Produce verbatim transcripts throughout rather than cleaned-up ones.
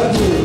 Good night, I can hear you.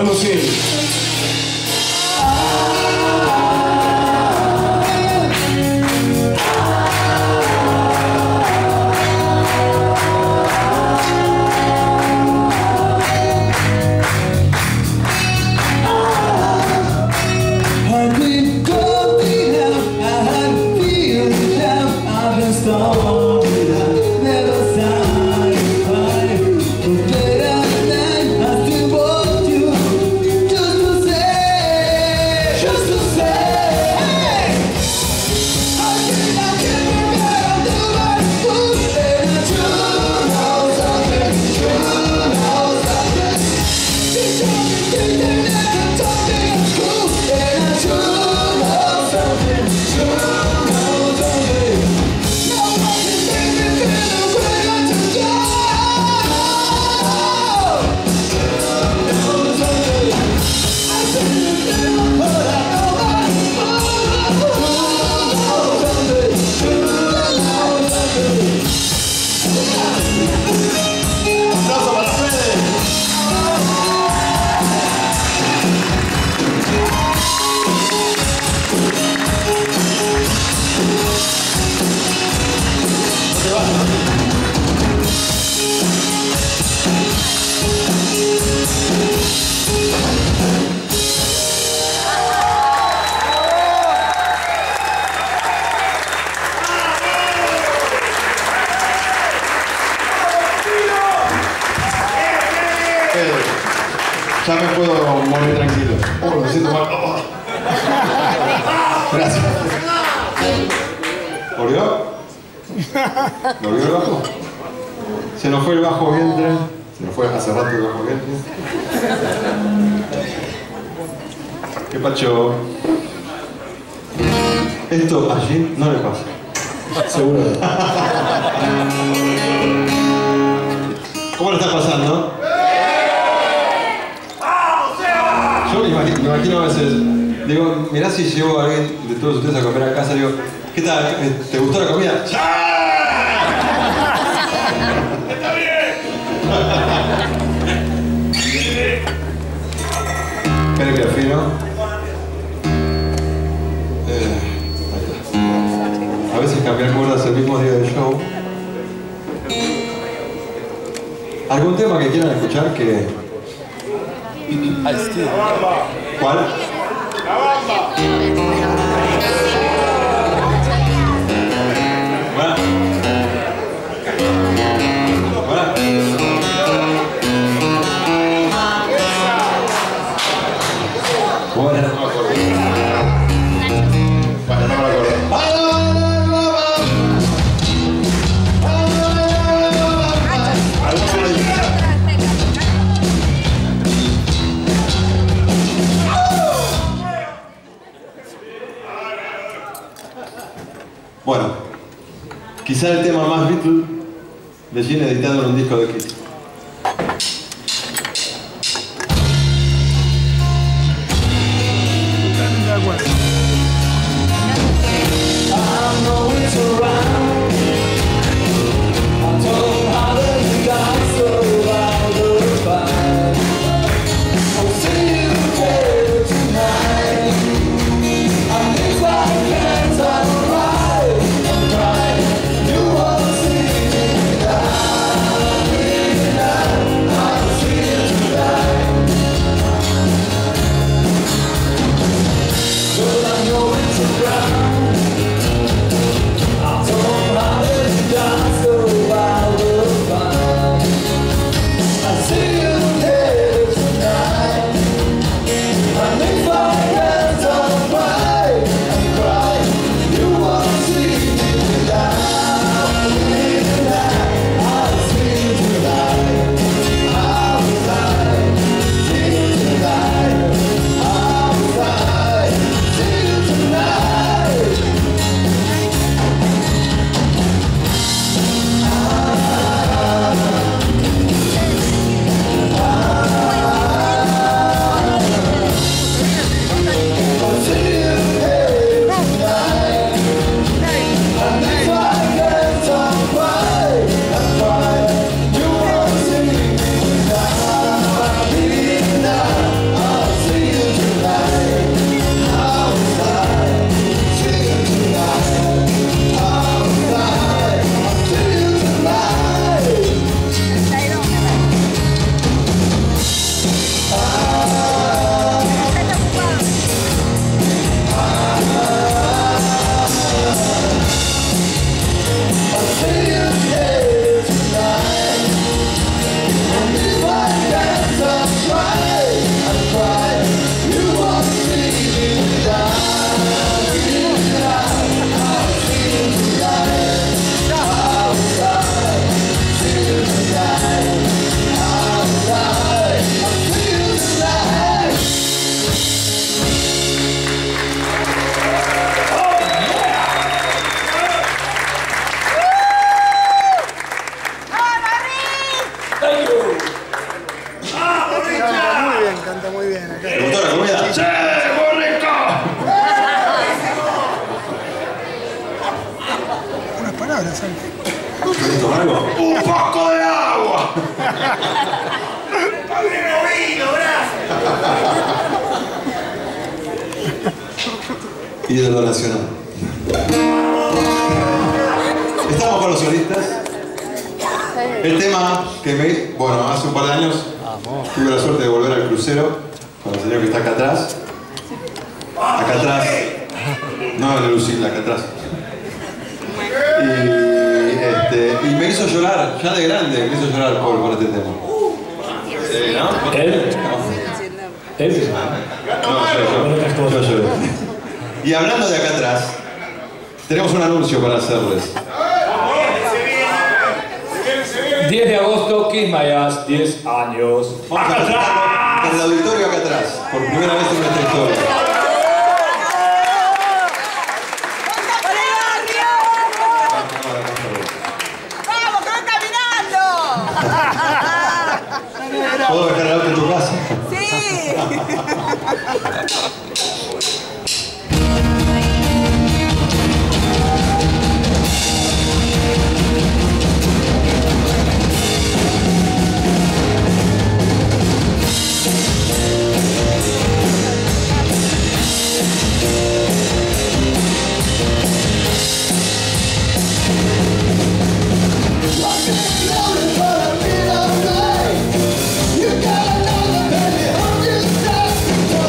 Hablando sin. Ya me puedo morir tranquilo. Oh, me siento mal. Oh. Gracias. ¿Volvió? ¿Volvió el bajo? Se nos fue el bajo vientre. Se nos fue hace rato el bajo vientre. ¿Qué Pacho? Esto allí no le pasa. Seguro. ¿Cómo lo está pasando? Me imagino a veces, digo, mirá si llevo a alguien de todos ustedes a comer a casa, digo, ¿qué tal? ¿Te gustó la comida? ¡Ya! ¡Está bien! Esperen que afino. Eh, a veces cambiar cuerdas el mismo día del show. ¿Algún tema que quieran escuchar que...? La bamba. ¿Cuál? La bamba. Bueno. Bueno. Bueno. Bueno, no me acuerdo. Bueno, quizá el tema más Beatle de Gene editado en un disco de Kiss. ¡Vamos, Richard! Canta muy bien, canta muy bien. Acá. ¿Te gustó la comida? ¡Sí, correcto! Unas palabras, Ángel. ¿Quieres tomar algo? ¡Un poco de agua! ¡Está bien oído, gracias! Ídolo nacional. Estamos con los solistas. El tema que me... Bueno, hace un par de años tuve la suerte de volver al crucero con el señor que está acá atrás. Acá atrás. No, el de Lucila, acá atrás. Y, este, y me hizo llorar, ya de grande, me hizo llorar por, por este tema. Eh, ¿no? ¿Él? No. ¿Él? No, yo, yo, yo, yo lloré. Y hablando de acá atrás, tenemos un anuncio para hacerles. diez de agosto, Kiss My Ass, diez años. Acá atrás, en el auditorio acá atrás, por primera vez en nuestra historia. ¡Vamos, que van caminando! ¿Puedo dejar el auto en tu casa? ¡Sí! You gotta know that, baby, I'm just not to go.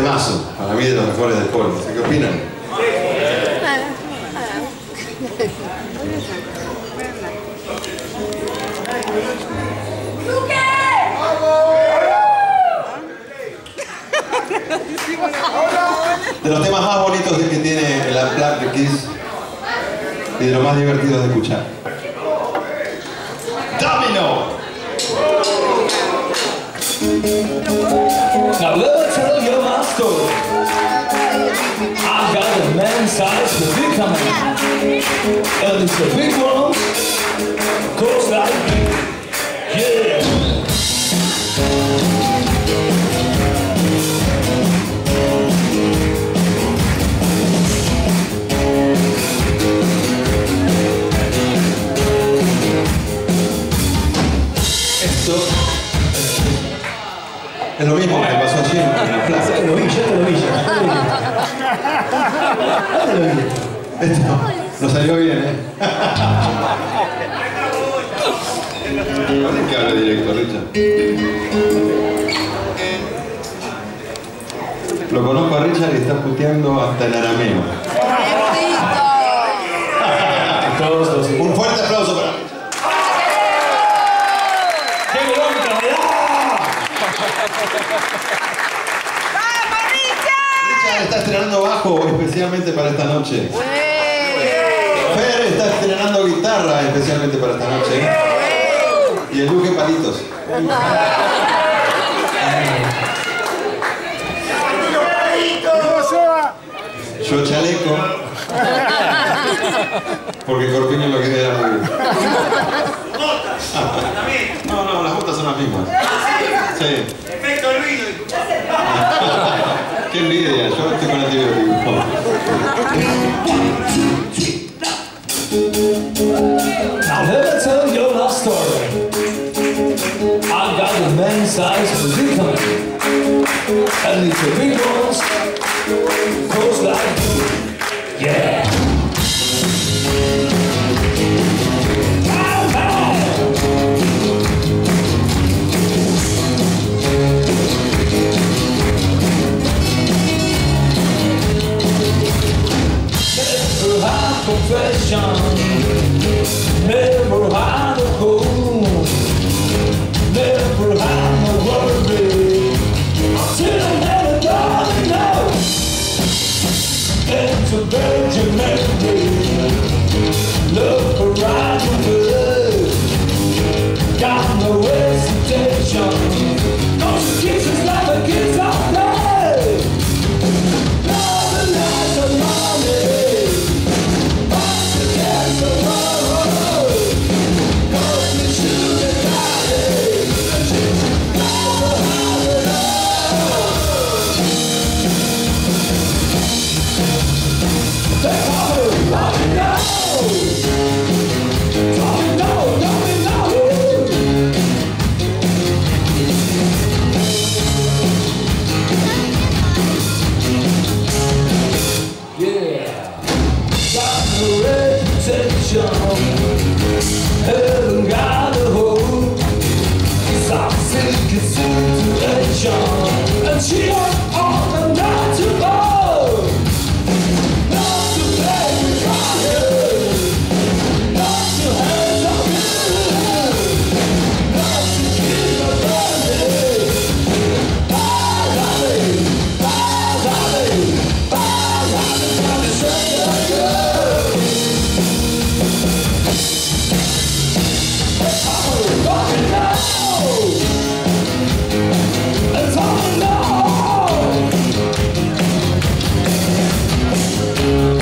Temazo, para mí de los mejores del pueblo. ¿Qué opinan? De los temas más bonitos que tiene la placa de Kiss y de los más divertidos de escuchar. ¡Domino! Now let's tell you my story. I've got a man size for big coming, and it's a big one, goes like yeah. Esto. Es lo mismo que me pasó ayer en la plaza. Te lo vi, yo te lo vi, yo. Esto no salió bien, ¿eh? ¿Cuál es que habla directo, Richard? Lo conozco a Richard y está puteando hasta el arameo. ¡Qué rico! Un fuerte aplauso para mí. ¡Vamos, Richard! Richard está estrenando bajo especialmente para esta noche. ¡Hey! Fer está estrenando guitarra especialmente para esta noche. ¡Hey! Y el Luque palitos. ¡Hey! Yo chaleco. Porque Corpiño lo quiere dar muy bien. No, no, las botas son las mismas. Sí. Efecto ruido. Qué envidia, yo estoy con antibióticos. Now let me tell you love story. I've got a man size position, and it's a big boss, goes like yeah. Confession, never had a home, never had a worry, till I met a darling now. It's a virgin memory, love for right and good, got no hesitation, cause she kisses like a kiss I play. All the nights are lonely. And she was all and not to love, not to play with fire, not to have no good, not to keep a burning. Bye, darling, bye, darling, bye, darling, come and say you're good. I'm a fucking now. We'll be right back.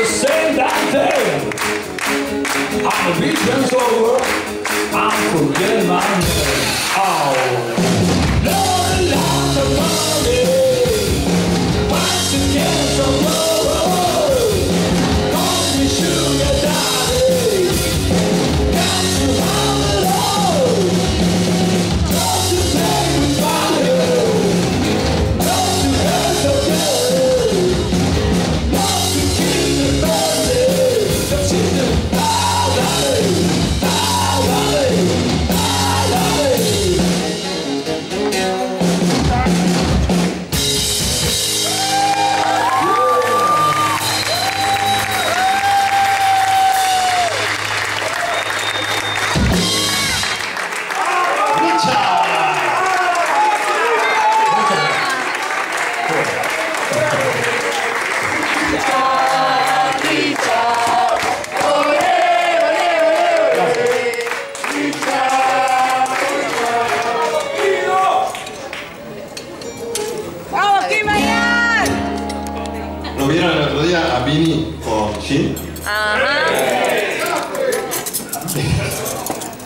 the same that day. On the beach and sober, I forget my name. Oh, no one loves the party. Once you get so low, call me sugar daddy. Got you all alone. Don't you play with fire. Don't you hurt so good.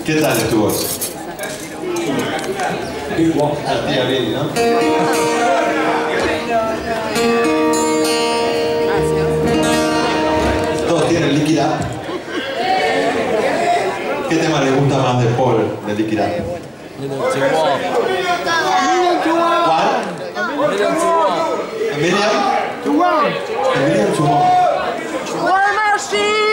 ¿Qué tal estuvo eso? La tía Vini, ¿no? ¿Todos tienen líquida? ¿Qué tema les gusta más de Paul, de líquida? ¿Cuál? ¿Miriam? ¿Miriam? ¿Miriam?